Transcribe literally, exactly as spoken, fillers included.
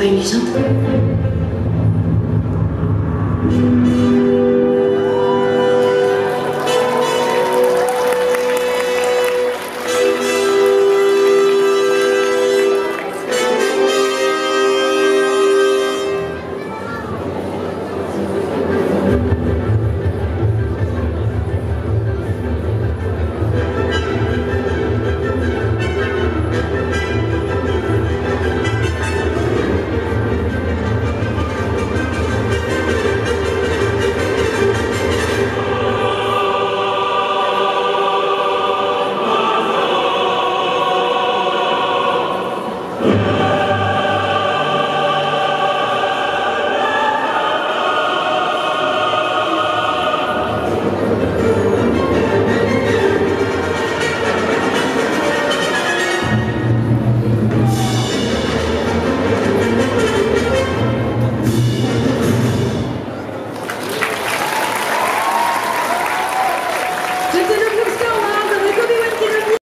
pas une légende ?